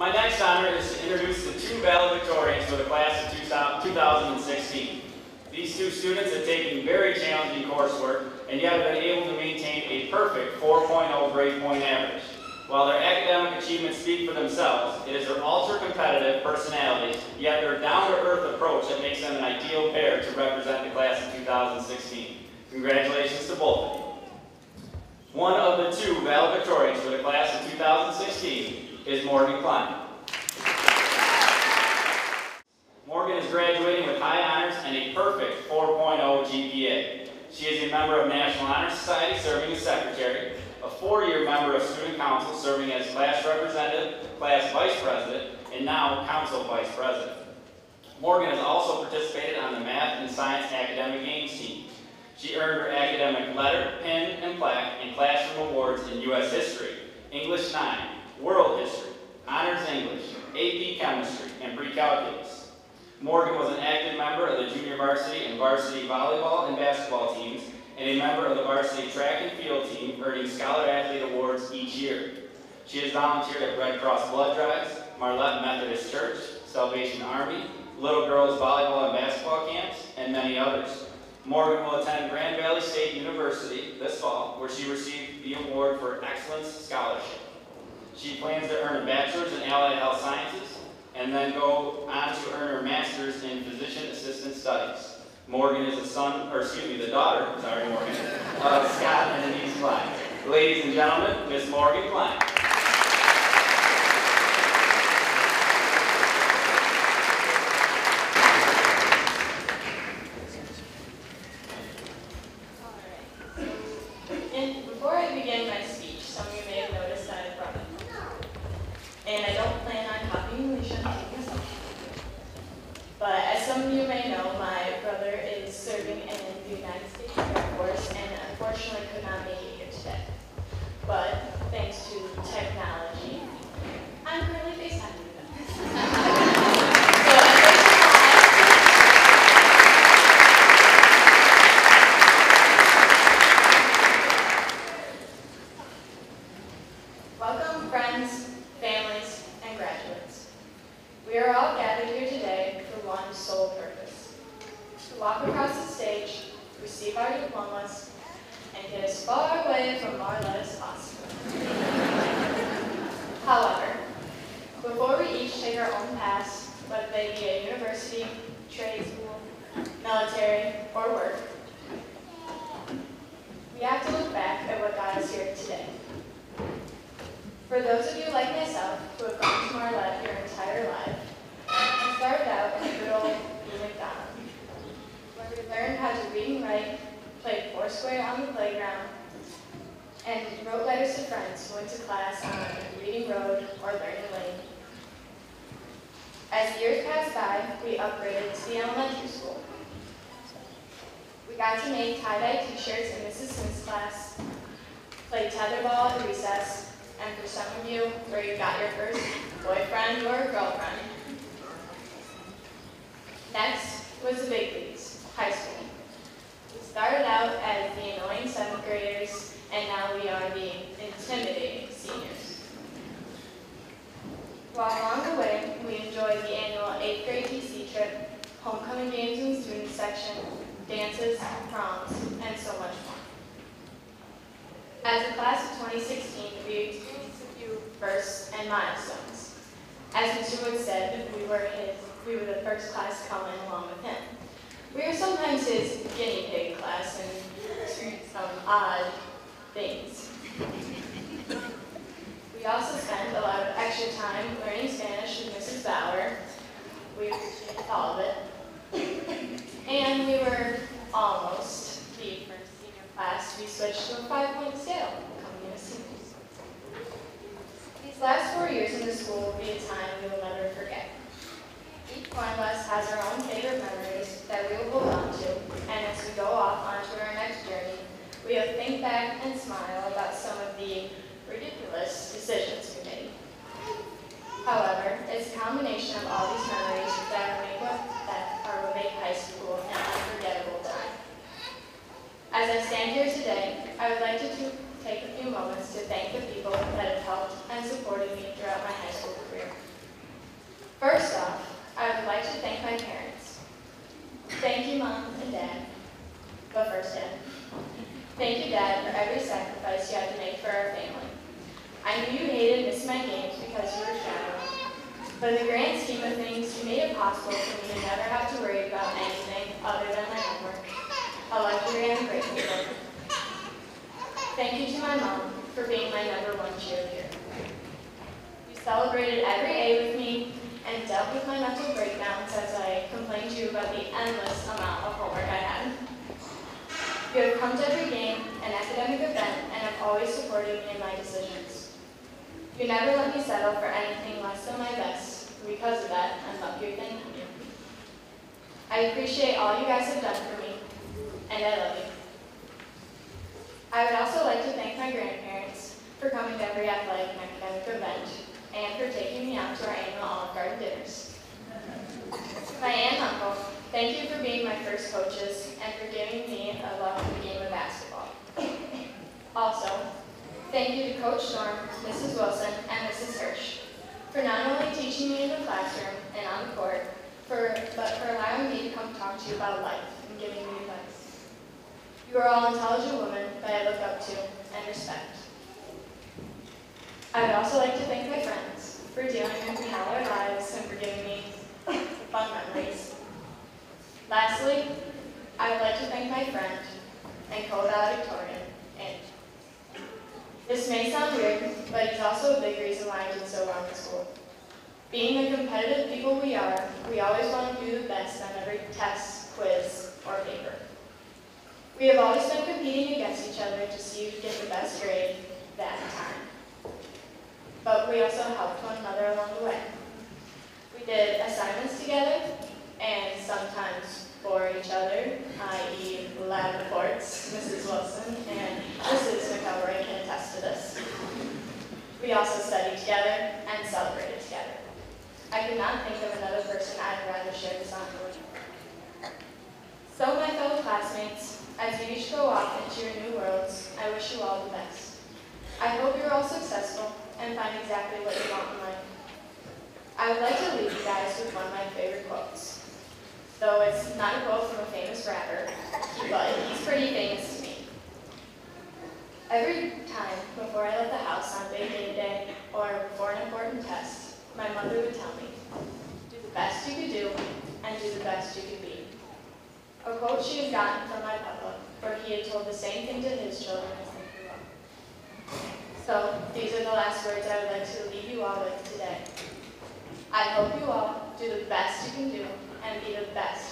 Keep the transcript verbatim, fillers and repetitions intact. My next honor is to introduce the two valedictorians for the class of two thousand sixteen. These two students have taken very challenging coursework and yet have been able to maintain a perfect four point oh grade point average. While their academic achievements speak for themselves, it is their ultra-competitive personalities, yet their down-to-earth approach that makes them an ideal pair to represent the class of two thousand sixteen. Congratulations to both of you. One of the two valedictorians for the class of two thousand sixteen is Morgan Klein. Morgan is graduating with high honors and a perfect four point oh G P A. She is a member of National Honor Society, serving as secretary, a four-year member of student council, serving as class representative, class vice president, and now council vice president. Morgan has also participated on the math and science academic games team. She earned her academic letter, pin, and plaque in classroom awards in U S History, English nine, World History, Honors English, A P Chemistry, and Pre-Calculus. Morgan was an active member of the junior varsity and varsity volleyball and basketball teams, and a member of the varsity track and field team, earning Scholar Athlete Awards each year. She has volunteered at Red Cross blood drives, Marlette Methodist Church, Salvation Army, Little Girls Volleyball and Basketball Camps, and many others. Morgan will attend Grand Valley State University this fall, where she received the award for Excellence Scholarship. She plans to earn a bachelor's in allied health sciences and then go on to earn her master's in physician assistant studies. Morgan is the son, or excuse me, the daughter, sorry Morgan, of Scott and Denise Klein. Ladies and gentlemen, Miss Morgan Klein. Moments to thank the people that have helped and supported me throughout my high school career. and you hated Miss My Games because you were shallow. But in the grand scheme of things, you made it possible for me to never have to worry about anything other than my homework. A luxury I'm grateful for. Thank you to my mom for being my number one cheerleader. You celebrated every A with me and dealt with my mental breakdowns as I complained to you about the endless amount of homework I had. You have come to every game, an academic event, and have always supported me in my decisions. You never let me settle for anything less than my best, and because of that, I'm luckier than you. I appreciate all you guys have done for me, and I love you. I would also like to thank my grandparents for coming to every athletic and academic event, and for taking me out to our annual Olive Garden dinners. My aunt and uncle, thank you for being my first coaches and for giving me a love for the game of basketball. Also, thank you to Coach Norm, Missus Wilson, and Missus Hirsch for not only teaching me in the classroom and on the court, for, but for allowing me to come talk to you about life and giving me advice. You are all intelligent women that I look up to and respect. I would also like to thank my friends for dealing with me all our lives and for giving me fun memories. Lastly, I would like to thank my friend and co-valedictorian, Ant. This may sound weird, but he's also a big reason why I did so well in school. Being the competitive people we are, we always want to do the best on every test, quiz, or paper. We have always been competing against each other to see who gets the best grade that time. But we also helped one another along the way. We did assignments together, and sometimes for each other, that is lab reports. Missus Wilson and Missus McElroy can attest to this. We also studied together and celebrated together. I could not think of another person I'd rather share this honor with. So my fellow classmates, as you each go off into your new worlds, I wish you all the best. I hope you're all successful and find exactly what you want in life. I would like to leave you guys with one of my favorite quotes. Though it's not a quote from a famous rapper, but he's pretty famous to me. Every time before I left the house on big day day or before an important test, my mother would tell me, do the best you could do and do the best you could be. A quote she had gotten from my papa, where he had told the same thing to his children as they grew up. So these are the last words I would like to leave you all with today. I hope you all do the best you can do and be the best